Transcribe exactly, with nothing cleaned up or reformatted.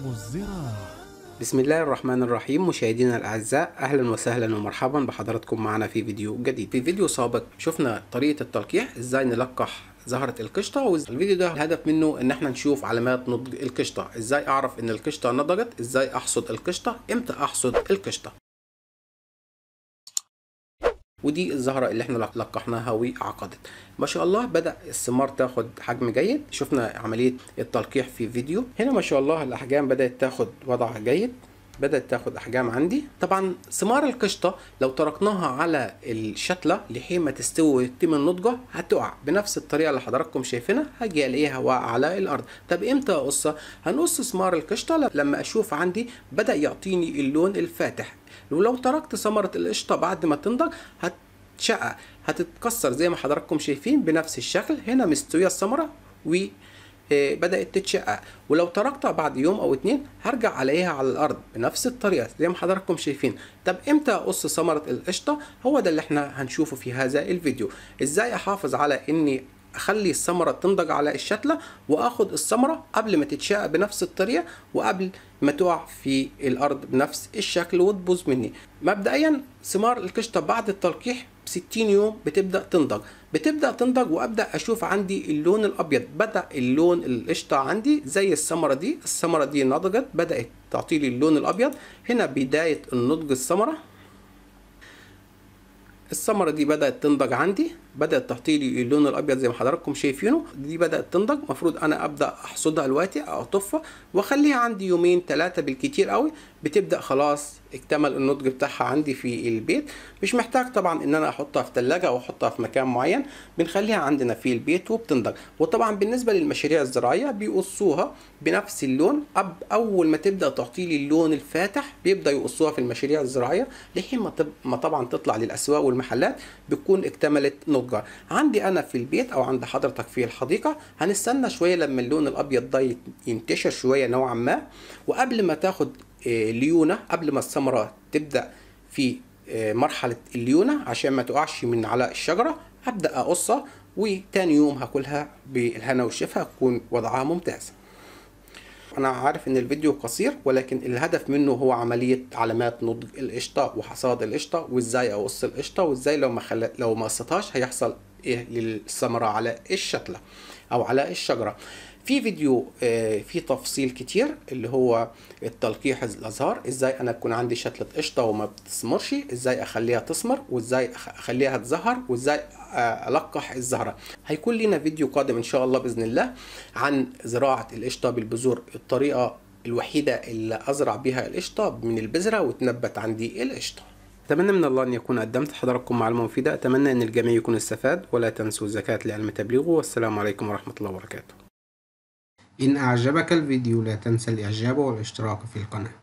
عالم الزراعة. بسم الله الرحمن الرحيم. مشاهدينا الاعزاء، اهلا وسهلا ومرحبا بحضراتكم معنا في فيديو جديد. في فيديو سابق شفنا طريقه التلقيح، ازاي نلقح زهره القشطه. والفيديو ده الهدف منه ان احنا نشوف علامات نضج القشطه، ازاي اعرف ان القشطه نضجت، ازاي احصد القشطه، امتى احصد القشطه. ودي الزهرة اللي احنا لقحناها وعقدت ما شاء الله، بدأ الثمار تاخد حجم جيد. شفنا عملية التلقيح في فيديو هنا ما شاء الله، الأحجام بدأت تاخد وضع جيد، بدأت تاخد أحجام عندي. طبعا ثمار القشطة لو تركناها على الشتلة لحين ما تستوي ويتم النضجة هتقع بنفس الطريقة اللي حضراتكم شايفينها، هاجي ألاقيها واقعة على الأرض. طب إمتى أقصها؟ هنقص ثمار القشطة لما أشوف عندي بدأ يعطيني اللون الفاتح. ولو تركت ثمرة القشطة بعد ما تنضج هتشقق، هتتكسر زي ما حضراتكم شايفين بنفس الشكل. هنا مستوية الثمرة و بدأت تتشقق، ولو تركتها بعد يوم او اتنين هرجع عليها على الارض بنفس الطريقه زي ما حضراتكم شايفين. طب امتى اقص ثمره القشطه؟ هو ده اللي احنا هنشوفه في هذا الفيديو، ازاي احافظ على اني اخلي الثمره تنضج على الشتله واخد الثمره قبل ما تتشقق بنفس الطريقه وقبل ما تقع في الارض بنفس الشكل وتبوظ مني. مبدئيا ثمار القشطه بعد التلقيح ستين يوم بتبدأ تنضج، بتبدأ تنضج وأبدأ أشوف عندي اللون الأبيض، بدأ اللون القشطة عندي زي الثمرة دي، الثمرة دي نضجت بدأت تعطي لي اللون الأبيض، هنا بداية النضج الثمرة. الثمرة دي بدأت تنضج عندي، بدأت تعطي لي اللون الأبيض زي ما حضراتكم شايفينه، دي بدأت تنضج، المفروض أنا أبدأ أحصدها دلوقتي أو أطفها وأخليها عندي يومين ثلاثة بالكتير قوي، بتبدأ خلاص اكتمل النضج بتاعها عندي في البيت. مش محتاج طبعا ان انا احطها في ثلاجه او احطها في مكان معين، بنخليها عندنا في البيت وبتنضج. وطبعا بالنسبه للمشاريع الزراعيه بيقصوها بنفس اللون، أب اول ما تبدا تعطي لي اللون الفاتح بيبدا يقصوها في المشاريع الزراعيه لحين ما, ما طبعا تطلع للاسواق والمحلات بتكون اكتملت نضجها. عندي انا في البيت او عند حضرتك في الحديقه هنستنى شويه لما اللون الابيض ده ينتشر شويه نوعا ما، وقبل ما تاخد ليونة، قبل ما الثمرة تبدأ في مرحلة الليونة عشان ما تقعش من على الشجرة، هبدأ أقصها وتاني يوم هاكلها بالهنا والشفا، هتكون وضعها ممتاز. أنا عارف إن الفيديو قصير ولكن الهدف منه هو عملية علامات نضج القشطة وحصاد القشطة وإزاي أقص القشطة وإزاي لو ما خل... لو ما قصتهاش هيحصل إيه للثمرة على الشتلة أو على الشجرة. في فيديو فيه تفصيل كتير اللي هو التلقيح الازهار، ازاي انا تكون عندي شتله قشطه وما بتثمرش، ازاي اخليها تثمر وازاي اخليها تزهر وازاي القح الزهره. هيكون لنا فيديو قادم ان شاء الله باذن الله عن زراعه القشطه بالبذور، الطريقه الوحيده اللي ازرع بها القشطه من البذره وتنبت عندي القشطه. اتمنى من الله ان يكون قدمت حضراتكم معلومه مفيده، اتمنى ان الجميع يكون استفاد، ولا تنسوا الزكاه لعلم تبليغه، والسلام عليكم ورحمه الله وبركاته. إن أعجبك الفيديو لا تنسى الإعجاب والاشتراك في القناة.